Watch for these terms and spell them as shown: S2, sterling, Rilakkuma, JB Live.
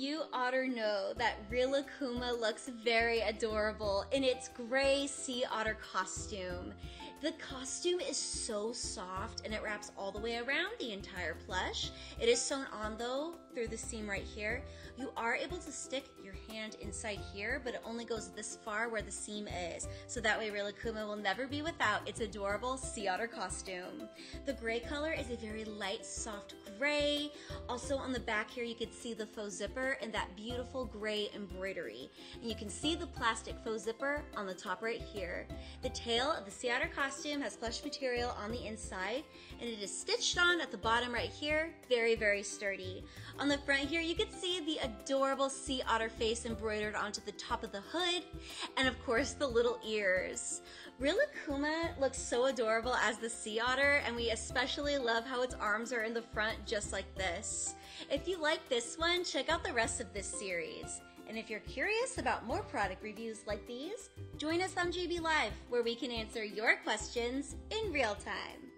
you otter know that Rilakkuma looks very adorable in its gray sea otter costume. The costume is so soft and it wraps all the way around the entire plush. It is sewn on though through the seam right here. You are able to stick your hand inside here, but it only goes this far where the seam is. So that way Rilakkuma will never be without its adorable sea otter costume. The gray color is a very light, soft gray. Also on the back here, you can see the faux zipper and that beautiful gray embroidery. And you can see the plastic faux zipper on the top right here. The tail of the sea otter costume has plush material on the inside, and it is stitched on at the bottom right here. Very, very sturdy. On the front here, you can see the adorable sea otter face embroidered onto the top of the hood, and of course the little ears. Rilakkuma looks so adorable as the sea otter, and we especially love how its arms are in the front just like this. If you like this one, check out the rest of this series. And if you're curious about more product reviews like these, join us on JB Live, where we can answer your questions in real time.